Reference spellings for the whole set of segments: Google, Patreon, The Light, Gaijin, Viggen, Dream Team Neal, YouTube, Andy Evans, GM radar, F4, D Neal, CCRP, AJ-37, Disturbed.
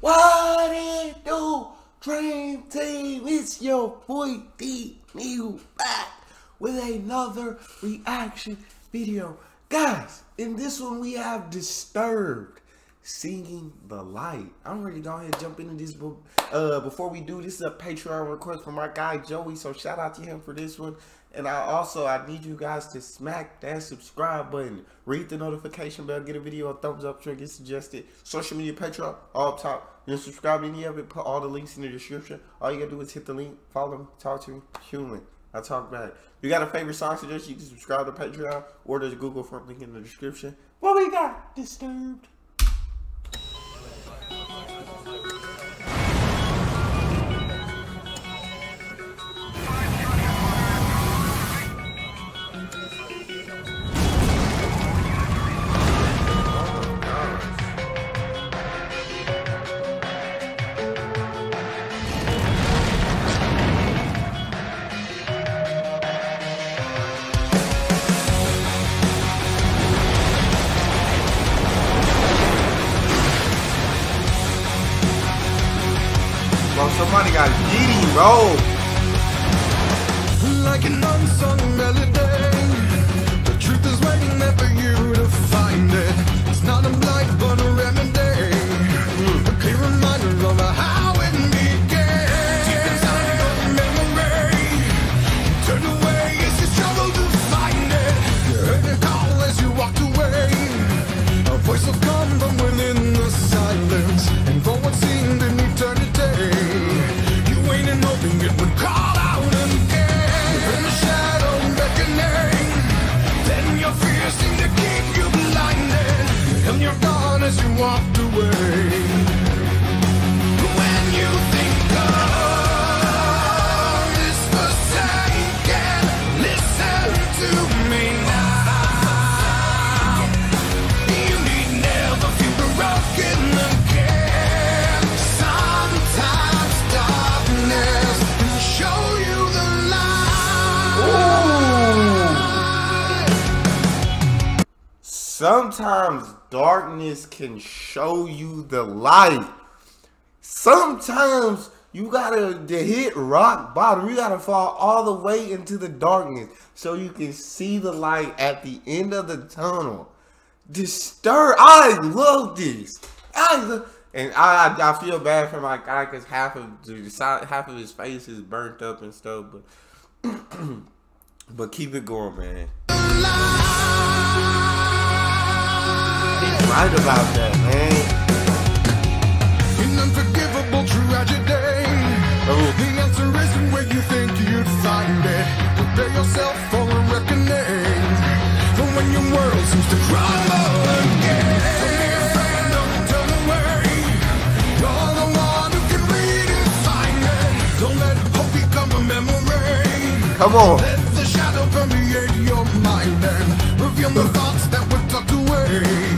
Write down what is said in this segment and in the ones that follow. What it do? Dream Team, it's your boy D Neal back with another reaction video. Guys, in this one we have Disturbed singing The Light. I'm ready to go ahead and jump into this. Before we do, this is a Patreon request from our guy Joey, so shout out to him for this one. And I need you guys to smack that subscribe button, read the notification bell, get a video a thumbs up, trigger suggested, social media, Patreon, all up top. You're subscribed to any of it, put all the links in the description. All you gotta do is hit the link, follow me, talk to me, human. I talk back. You got a favorite song suggestion, you can subscribe to Patreon or there's a Google form link in the description. What we got? Disturbed. Bro, somebody got giddy, bro. Like an unsung melody, the truth is waiting there for you to find it. It's not a blight, but a remedy, a clear reminder of how it began. Deep inside your memory, you turned away as you struggled to find it. You heard the call as you walked away, a voice will come from within the silence, and for what seemed an eternity. Walked away. When you think love is forsaken, listen to me now. You need never feel broken again. Sometimes darkness will show you the light. Ooh. Sometimes darkness can show you the light. Sometimes you gotta hit rock bottom. You gotta fall all the way into the darkness so you can see the light at the end of the tunnel. Disturbed. I love this. I feel bad for my guy because half of his face is burnt up and stuff. But keep it going, man. Right about that, man. An unforgivable tragedy. Oh. The answer isn't where you think you'd find it. Prepare yourself for a reckoning. For when your world seems to crumble again. So dear friend, don't worry. You're the one who can redefine it. Don't let hope become a memory. Come on. Let the shadow permeate your mind and reveal the thoughts that were tucked away.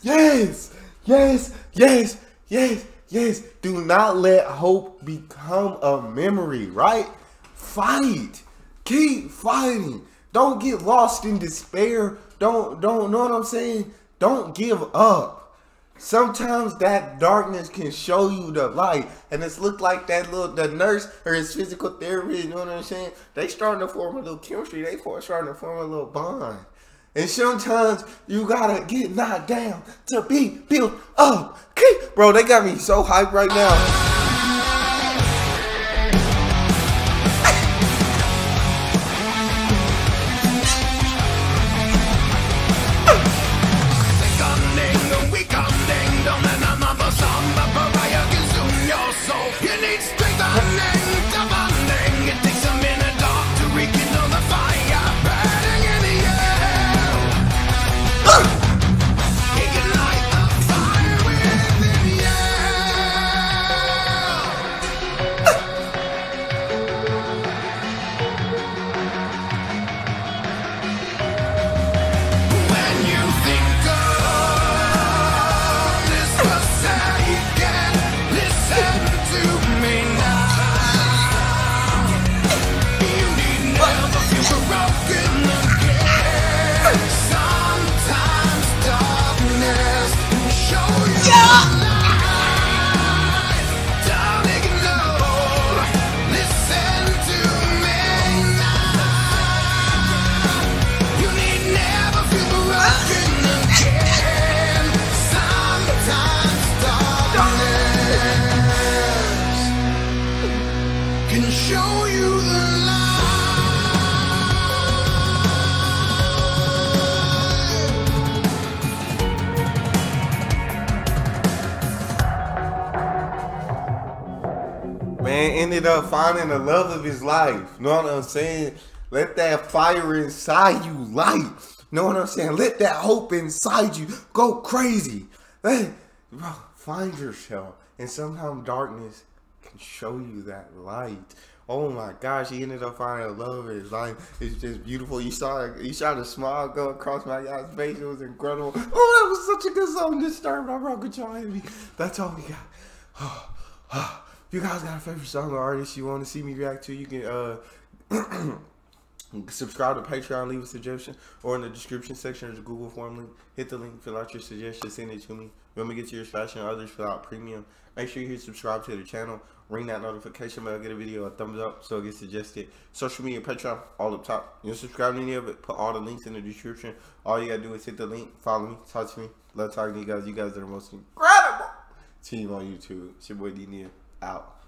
Yes, yes, yes, yes, yes. Do not let hope become a memory, right? Fight. Keep fighting. Don't get lost in despair. Don't know what I'm saying? Don't give up. Sometimes that darkness can show you the light. And it's looked like that the nurse or his physical therapist, you know what I'm saying? They starting to form a little chemistry. They starting to form a little bond. And sometimes you gotta get knocked down to be built up. Okay. Bro, they got me so hyped right now. You need strength Man ended up finding the love of his life. Know what I'm saying? Let that fire inside you light. Know what I'm saying? Let that hope inside you go crazy. Let, bro, find yourself. And somehow darkness can show you that light. Oh my gosh, he ended up finding the love of his life. It's just beautiful. You saw a smile go across my guy's face. It was incredible. Oh, that was such a good song. Disturbed. I rock with y'all, enemy. That's all we got. Oh, oh. If you guys got a favorite song or artist you want to see me react to, you can subscribe to Patreon, leave a suggestion, or in the description section there's a Google form link. Hit the link, fill out your suggestion, send it to me. When we get to your selection, others fill out premium. Make sure you hit subscribe to the channel, ring that notification bell, get a video a thumbs up so it gets suggested. Social media, Patreon, all up top. You don't subscribe to any of it, put all the links in the description. All you gotta do is hit the link, follow me, talk to me. Love talking to you guys. You guys are the most incredible team on YouTube. It's your boy D Neal. Out.